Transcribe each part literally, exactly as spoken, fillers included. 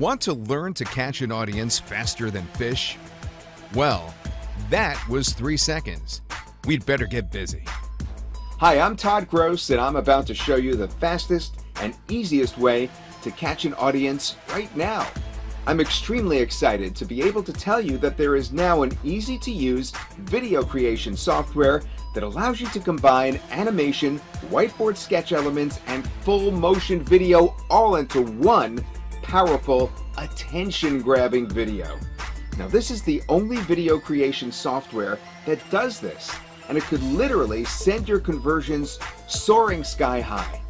Want to learn to catch an audience faster than fish? Well, that was three seconds. We'd better get busy. Hi, I'm Todd Gross, and I'm about to show you the fastest and easiest way to catch an audience right now. I'm extremely excited to be able to tell you that there is now an easy-to-use video creation software that allows you to combine animation, whiteboard sketch elements, and full motion video all into one powerful, attention-grabbing video. Now, this is the only video creation software that does this, and it could literally send your conversions soaring sky high.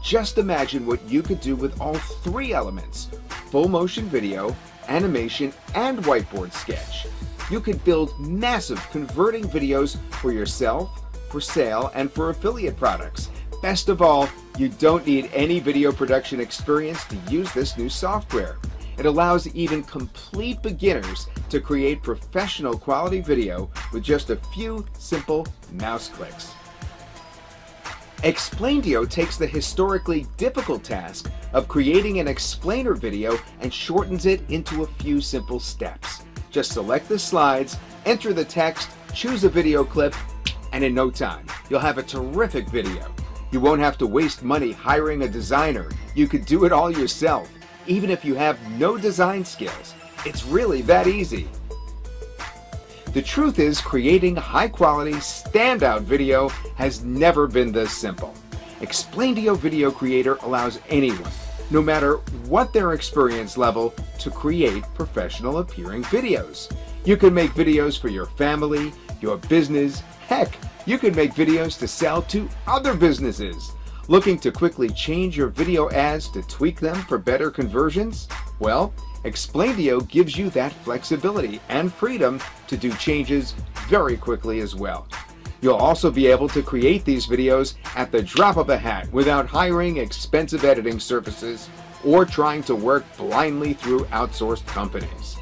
Just imagine what you could do with all three elements: full motion video, animation, and whiteboard sketch. You could build massive converting videos for yourself, for sale, and for affiliate products. Best of all, you don't need any video production experience to use this new software. It allows even complete beginners to create professional quality video with just a few simple mouse clicks. ExplainDio takes the historically difficult task of creating an explainer video and shortens it into a few simple steps. Just select the slides, enter the text, choose a video clip, and in no time, you'll have a terrific video. You won't have to waste money hiring a designer. You could do it all yourself, even if you have no design skills. It's really that easy. The truth is, creating high-quality, standout video has never been this simple. ExplainDio Video Creator allows anyone, no matter what their experience level, to create professional-appearing videos. You can make videos for your family, your business. Heck, you can make videos to sell to other businesses. Looking to quickly change your video ads to tweak them for better conversions? Well, ExplainDio gives you that flexibility and freedom to do changes very quickly as well. You'll also be able to create these videos at the drop of a hat without hiring expensive editing services or trying to work blindly through outsourced companies.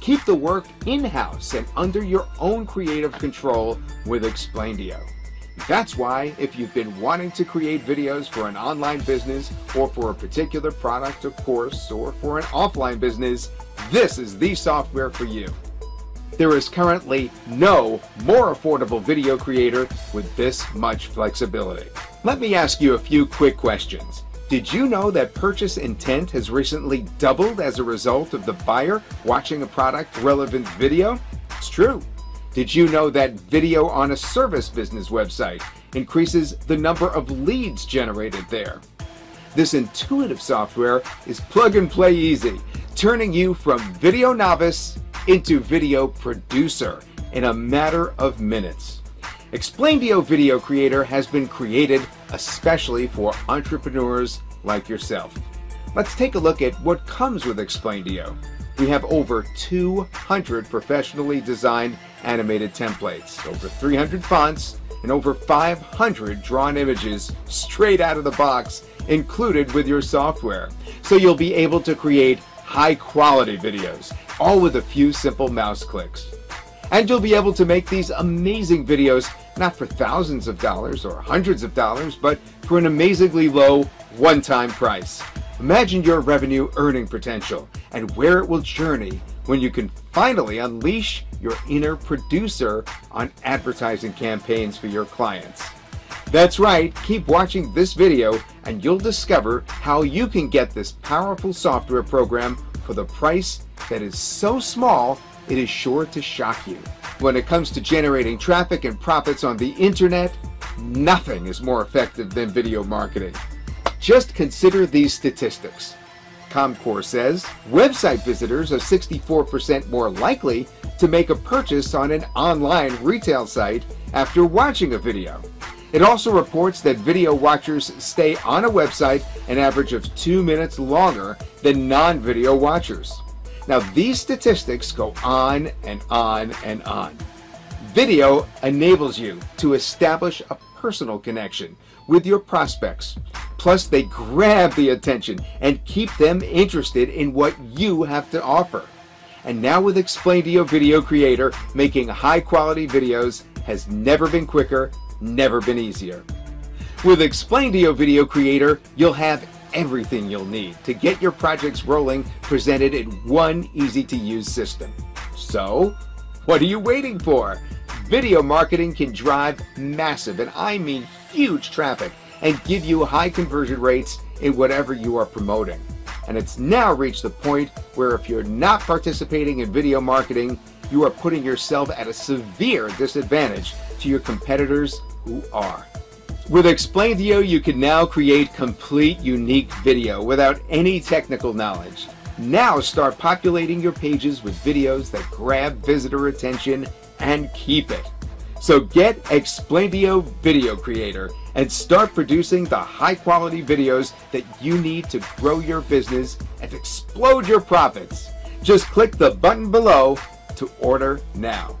Keep the work in-house and under your own creative control with ExplainDio. That's why, if you've been wanting to create videos for an online business or for a particular product or course or for an offline business, this is the software for you. There is currently no more affordable video creator with this much flexibility. Let me ask you a few quick questions. Did you know that purchase intent has recently doubled as a result of the buyer watching a product-relevant video? It's true. Did you know that video on a service business website increases the number of leads generated there? This intuitive software is plug-and-play easy, turning you from video novice into video producer in a matter of minutes. ExplainDio Video Creator has been created especially for entrepreneurs like yourself. Let's take a look at what comes with ExplainDio. We have over two hundred professionally designed animated templates, over three hundred fonts, and over five hundred drawn images straight out of the box included with your software. So you'll be able to create high-quality videos, all with a few simple mouse clicks. And you'll be able to make these amazing videos not for thousands of dollars or hundreds of dollars, but for an amazingly low one-time price. Imagine your revenue earning potential and where it will journey when you can finally unleash your inner producer on advertising campaigns for your clients. That's right, keep watching this video and you'll discover how you can get this powerful software program for the price that is so small it is sure to shock you. When it comes to generating traffic and profits on the internet, nothing is more effective than video marketing. Just consider these statistics. Comcore says website visitors are sixty-four percent more likely to make a purchase on an online retail site after watching a video. It also reports that video watchers stay on a website an average of two minutes longer than non-video watchers. Now, these statistics go on and on and on. Video enables you to establish a personal connection with your prospects. Plus, they grab the attention and keep them interested in what you have to offer. And now with ExplainDio Video Creator, making high-quality videos has never been quicker, never been easier. With ExplainDio Video Creator, you'll have everything you'll need to get your projects rolling, presented in one easy-to-use system. So, what are you waiting for? Video marketing can drive massive, and I mean huge traffic, and give you high conversion rates in whatever you are promoting. And it's now reached the point where if you're not participating in video marketing, you are putting yourself at a severe disadvantage to your competitors who are. With ExplainDio, you can now create complete, unique video without any technical knowledge. Now start populating your pages with videos that grab visitor attention and keep it. So get ExplainDio Video Creator and start producing the high-quality videos that you need to grow your business and explode your profits. Just click the button below to order now.